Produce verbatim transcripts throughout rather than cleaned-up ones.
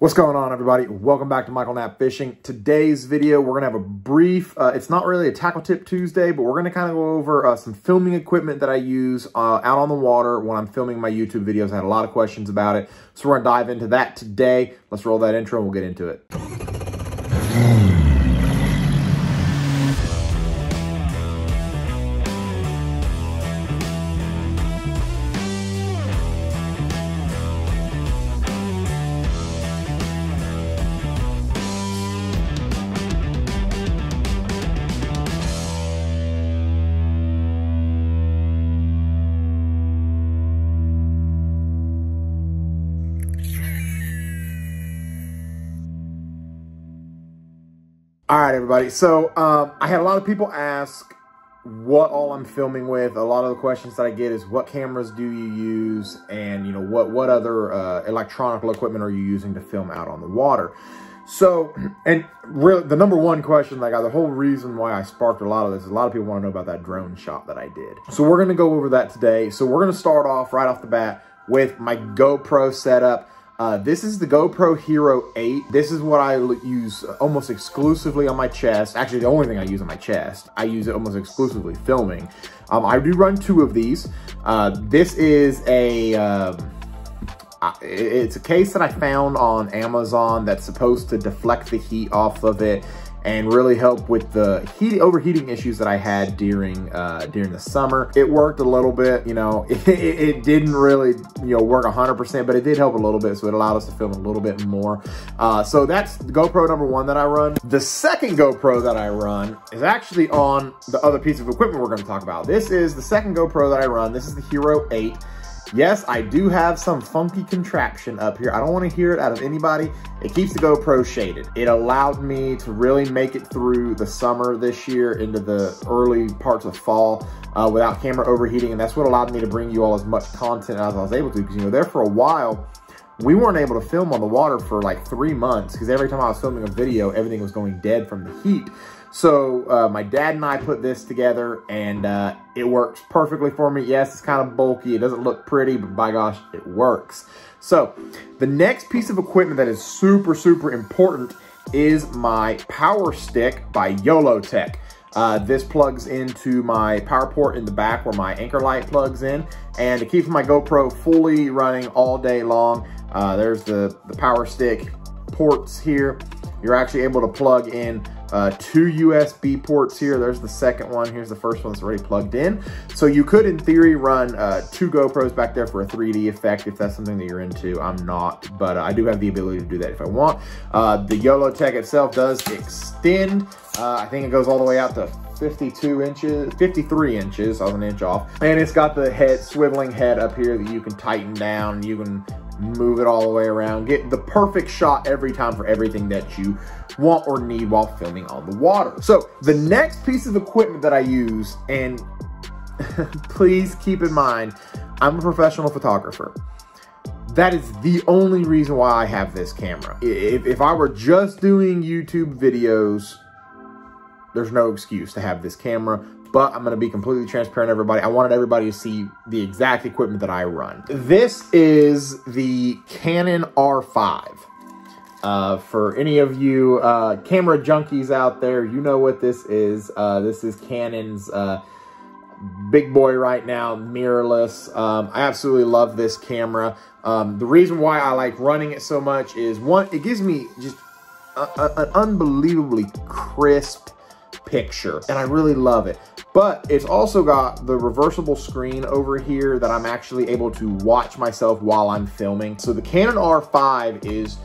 What's going on, everybody? Welcome back to Michael Knapp Fishing. Today's video, we're gonna have a brief, uh, it's not really a Tackle Tip Tuesday, but we're gonna kind of go over uh, some filming equipment that I use uh, out on the water when I'm filming my YouTube videos. I had a lot of questions about it, so we're gonna dive into that today. Let's roll that intro and we'll get into it. All right, everybody. So um, I had a lot of people ask what all I'm filming with. A lot of the questions that I get is what cameras do you use, and you know what what other uh, electronic equipment are you using to film out on the water. So, and really, the number one question, like the whole reason why I sparked a lot of this, is a lot of people want to know about that drone shot that I did. So we're going to go over that today. So we're going to start off right off the bat with my GoPro setup. Uh, this is the GoPro Hero eight. This is what I use almost exclusively on my chest. Actually, the only thing I use on my chest. I use it almost exclusively filming. Um, I do run two of these. Uh, this is a, uh, it's a case that I found on Amazon that's supposed to deflect the heat off of it and really help with the heat overheating issues that I had during uh, during the summer. It worked a little bit, you know. It, it, it didn't really, you know, work one hundred percent, but it did help a little bit, so it allowed us to film a little bit more. Uh, so that's the GoPro number one that I run. The second GoPro that I run is actually on the other piece of equipment we're going to talk about. This is the second GoPro that I run. This is the Hero eight. Yes, I do have some funky contraption up here. I don't want to hear it out of anybody. It keeps the GoPro shaded. It allowed me to really make it through the summer this year into the early parts of fall uh, without camera overheating, and that's what allowed me to bring you all as much content as I was able to, because you know, there for a while, we weren't able to film on the water for like three months because every time I was filming a video, everything was going dead from the heat. So uh, my dad and I put this together, and uh, it works perfectly for me. Yes, it's kind of bulky. It doesn't look pretty, but by gosh, it works. So the next piece of equipment that is super, super important is my Power Stick by Yolotek. Uh, this plugs into my power port in the back where my anchor light plugs in, and it keeps my GoPro fully running all day long. Uh, there's the, the Power Stick ports here. You're actually able to plug in uh, two U S B ports here. There's the second one. Here's the first one that's already plugged in. So you could, in theory, run uh, two GoPros back there for a three D effect if that's something that you're into. I'm not, but uh, I do have the ability to do that if I want. Uh, the Yolotek itself does extend. Uh, I think it goes all the way out to fifty-two inches, fifty-three inches. I was an inch off. And it's got the head, swiveling head up here that you can tighten down. You can move it all the way around, get the perfect shot every time for everything that you want or need while filming on the water. So the next piece of equipment that I use, and please keep in mind, I'm a professional photographer. That is the only reason why I have this camera. If, if I were just doing YouTube videos, there's no excuse to have this camera. But I'm going to be completely transparent, everybody. I wanted everybody to see the exact equipment that I run. This is the Canon R five. Uh, for any of you uh, camera junkies out there, you know what this is. Uh, this is Canon's uh, big boy right now, mirrorless. Um, I absolutely love this camera. Um, the reason why I like running it so much is, one, it gives me just a, a, an unbelievably crisp picture, and I really love it. But it's also got the reversible screen over here that I'm actually able to watch myself while I'm filming. So the Canon R five is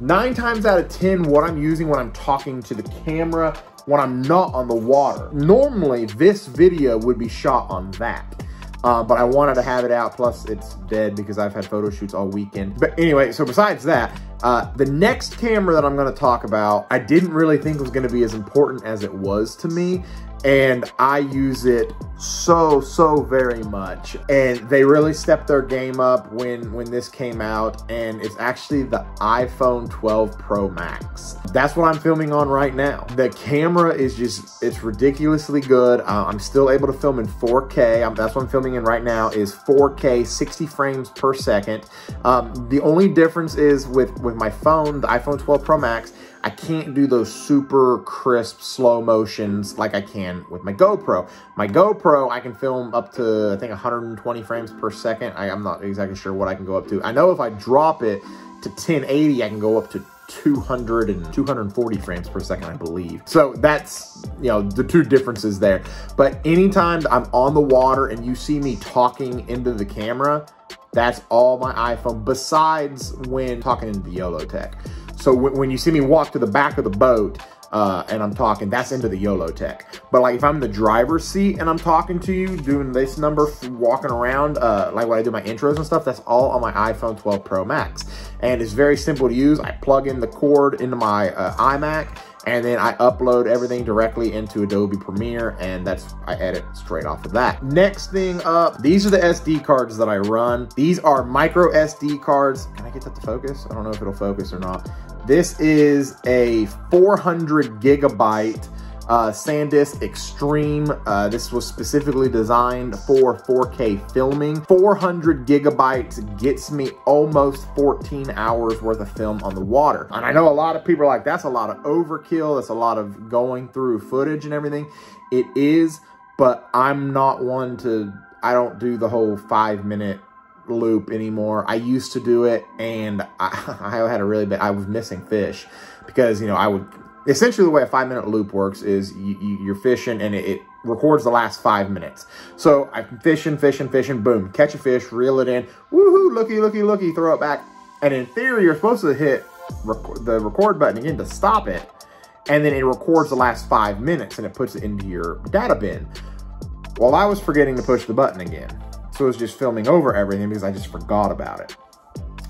nine times out of ten what I'm using when I'm talking to the camera when I'm not on the water. Normally this video would be shot on that, uh, but I wanted to have it out, plus it's dead because I've had photo shoots all weekend. But anyway, so besides that, Uh, the next camera that I'm going to talk about, I didn't really think was going to be as important as it was to me. and I use it so, so very much. And they really stepped their game up when, when this came out, and it's actually the iPhone twelve Pro Max. That's what I'm filming on right now. The camera is just, it's ridiculously good. Uh, I'm still able to film in four K. I'm, that's what I'm filming in right now is four K, sixty frames per second. Um, the only difference is with, with my phone, the iPhone twelve Pro Max, I can't do those super crisp slow motions like I can with my GoPro. My GoPro, I can film up to, I think, one hundred twenty frames per second. I, I'm not exactly sure what I can go up to. I know if I drop it to ten eighty, I can go up to two hundred and two hundred forty frames per second, I believe. So that's, you know, the two differences there. But anytime I'm on the water and you see me talking into the camera, that's all my iPhone, besides when talking into the Yolotek. So when you see me walk to the back of the boat uh, and I'm talking, that's into the Yolotek. But like if I'm in the driver's seat and I'm talking to you, doing this number, walking around, uh, like when I do my intros and stuff, that's all on my iPhone twelve Pro Max. And it's very simple to use. I plug in the cord into my uh, iMac, and then I upload everything directly into Adobe Premiere, and that's, I edit straight off of that. Next thing up, these are the S D cards that I run. These are micro S D cards. Can I get that to focus? I don't know if it'll focus or not. This is a four hundred gigabyte uh, SanDisk Extreme. Uh, this was specifically designed for four K filming. four hundred gigabytes gets me almost fourteen hours worth of film on the water. And I know a lot of people are like, that's a lot of overkill. That's a lot of going through footage and everything. It is, but I'm not one to, I don't do the whole five minute loop anymore. I used to do it, and I, I had a really bad, I was missing fish because, you know, I would, essentially the way a five minute loop works is you, you, you're fishing and it, it records the last five minutes. So I'm fishing, fishing, fishing, boom, catch a fish, reel it in, woohoo, looky, looky, looky, throw it back. And in theory, you're supposed to hit rec- the record button again to stop it. And then it records the last five minutes and it puts it into your data bin. Well, I was forgetting to push the button again. So it was just filming over everything because I just forgot about it.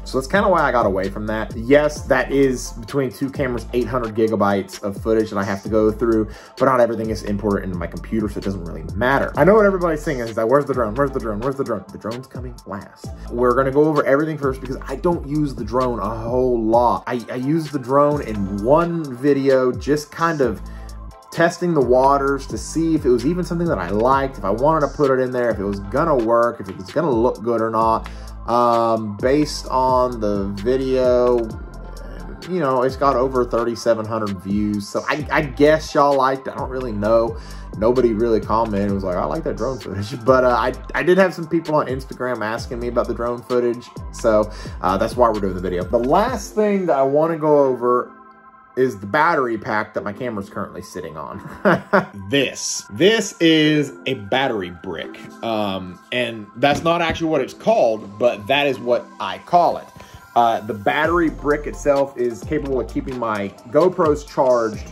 So that's kind of why I got away from that. Yes, that is between two cameras, eight hundred gigabytes of footage that I have to go through, but not everything is imported into my computer, so it doesn't really matter. I know what everybody's saying is that, where's the drone? Where's the drone? Where's the drone? The drone's coming last. We're gonna go over everything first because I don't use the drone a whole lot. I, I use the drone in one video, just kind of testing the waters to see if it was even something that I liked, if I wanted to put it in there, if it was gonna work, if it was gonna look good or not. Um, based on the video, you know, it's got over thirty-seven hundred views. So I, I guess y'all liked it. I don't really know. Nobody really commented. It was like, I like that drone footage. But uh, I, I did have some people on Instagram asking me about the drone footage. So uh, that's why we're doing the video. The last thing that I want to go over is the battery pack that my camera's currently sitting on. This. This is a battery brick. Um, and that's not actually what it's called, but that is what I call it. Uh, the battery brick itself is capable of keeping my GoPros charged.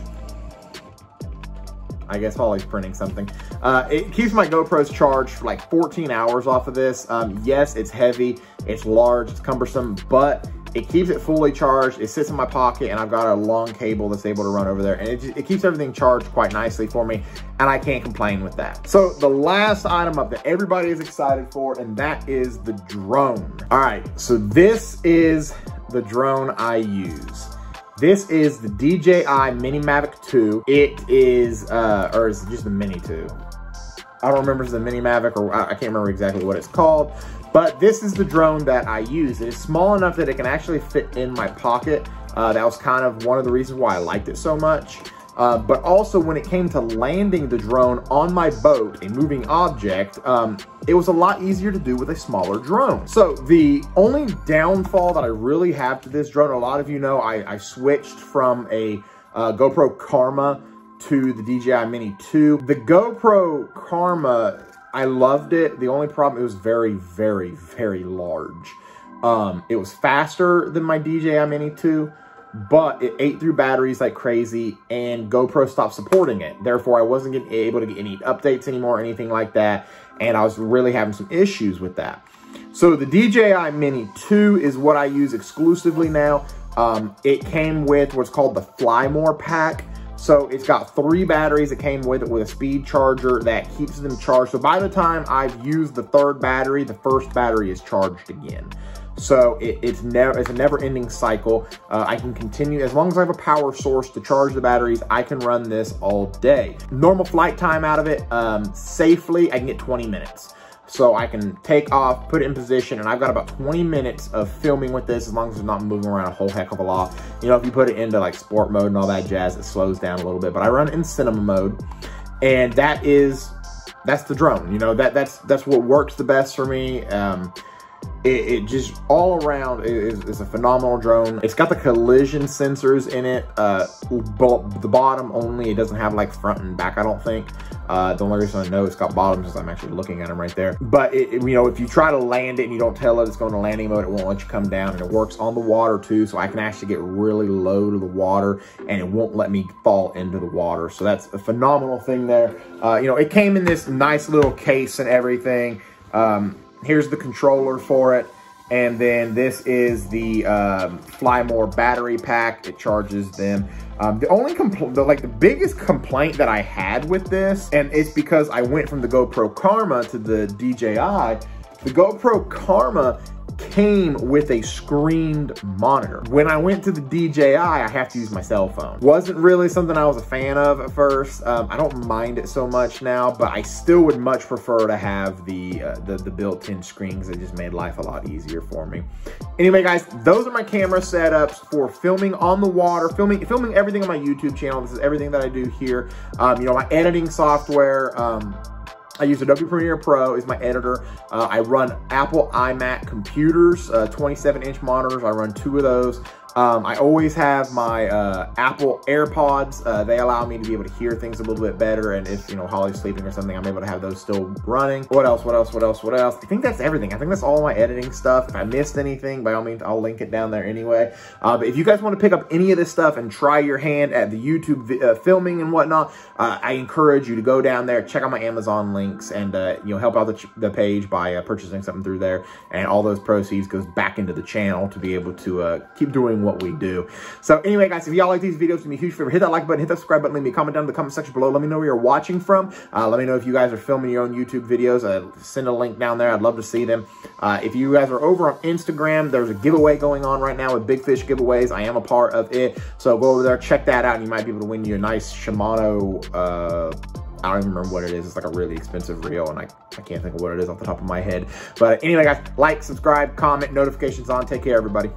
I guess Holly's printing something. Uh, it keeps my GoPros charged for like fourteen hours off of this. Um, yes, it's heavy, it's large, it's cumbersome, but it keeps it fully charged. It sits in my pocket, and I've got a long cable that's able to run over there, and it, just, it keeps everything charged quite nicely for me, and I can't complain with that. So the last item up that everybody is excited for, and that is the drone. All right, so this is the drone I use. This is the D J I Mini Mavic two. It is, uh, or is it just the Mini two? I don't remember if it's the Mini Mavic, or I can't remember exactly what it's called, but this is the drone that I use. It is small enough that it can actually fit in my pocket. Uh, that was kind of one of the reasons why I liked it so much. Uh, but also when it came to landing the drone on my boat, a moving object, um, it was a lot easier to do with a smaller drone. So the only downfall that I really have to this drone, a lot of you know, I, I switched from a uh, GoPro Karma to the D J I Mini two. The GoPro Karma, I loved it. The only problem, it was very, very, very large. Um, it was faster than my D J I Mini two, but it ate through batteries like crazy, and GoPro stopped supporting it. Therefore, I wasn't getting, able to get any updates anymore or anything like that, and I was really having some issues with that. So the D J I Mini two is what I use exclusively now. Um, it came with what's called the Fly More pack. So it's got three batteries that came with it with a speed charger that keeps them charged. So by the time I've used the third battery, the first battery is charged again. So it, it's never it's a never-ending cycle. Uh, I can continue, as long as I have a power source to charge the batteries, I can run this all day. Normal flight time out of it, um, safely, I can get twenty minutes. So I can take off, put it in position, and I've got about twenty minutes of filming with this, as long as it's not moving around a whole heck of a lot. You know, if you put it into like sport mode and all that jazz, it slows down a little bit, but I run it in cinema mode, and that is, that's the drone. You know, that that's that's what works the best for me. Um, It, it just all around is, is a phenomenal drone. It's got the collision sensors in it, uh, the bottom only. It doesn't have like front and back, I don't think. Uh, the only reason I know it's got bottoms is I'm actually looking at them right there. But it, it, you know, if you try to land it and you don't tell it it's going to landing mode, it won't let you come down. And it works on the water too, so I can actually get really low to the water and it won't let me fall into the water. So that's a phenomenal thing there. Uh, you know, it came in this nice little case and everything. Um, Here's the controller for it. And then this is the um, Flymore battery pack. It charges them. Um, the only compl the, like the biggest complaint that I had with this, and it's because I went from the GoPro Karma to the D J I, the GoPro Karma came with a screened monitor. When I went to the D J I, I have to use my cell phone. Wasn't really something I was a fan of at first. Um, I don't mind it so much now, but I still would much prefer to have the uh, the, the built-in screen, because it just made life a lot easier for me. Anyway, guys, those are my camera setups for filming on the water, filming filming everything on my YouTube channel. This is everything that I do here. Um, you know, my editing software. Um, I use Adobe Premiere Pro as my editor. Uh, I run Apple iMac computers, twenty-seven inch uh, monitors. I run two of those. Um, I always have my uh, Apple AirPods. Uh, they allow me to be able to hear things a little bit better. And if, you know, Holly's sleeping or something, I'm able to have those still running. What else, what else, what else, what else? I think that's everything. I think that's all my editing stuff. If I missed anything, by all means, I'll link it down there anyway. Uh, but if you guys want to pick up any of this stuff and try your hand at the YouTube uh, filming and whatnot, uh, I encourage you to go down there, check out my Amazon links, and, uh, you know, help out the, ch the page by uh, purchasing something through there. And all those proceeds goes back into the channel to be able to uh, keep doing what we do. So anyway, guys, if y'all like these videos, do me a huge favor, hit that like button, hit that subscribe button, leave me a comment down in the comment section below. Let me know where you're watching from. Uh, let me know if you guys are filming your own YouTube videos. Uh, send a link down there. I'd love to see them. Uh, if you guys are over on Instagram, there's a giveaway going on right now with Big Fish giveaways. I am a part of it. So go over there, check that out, and you might be able to win you a nice Shimano, uh, I don't even remember what it is. It's like a really expensive reel, and I, I can't think of what it is off the top of my head. But anyway, guys, like, subscribe, comment, notifications on. Take care, everybody.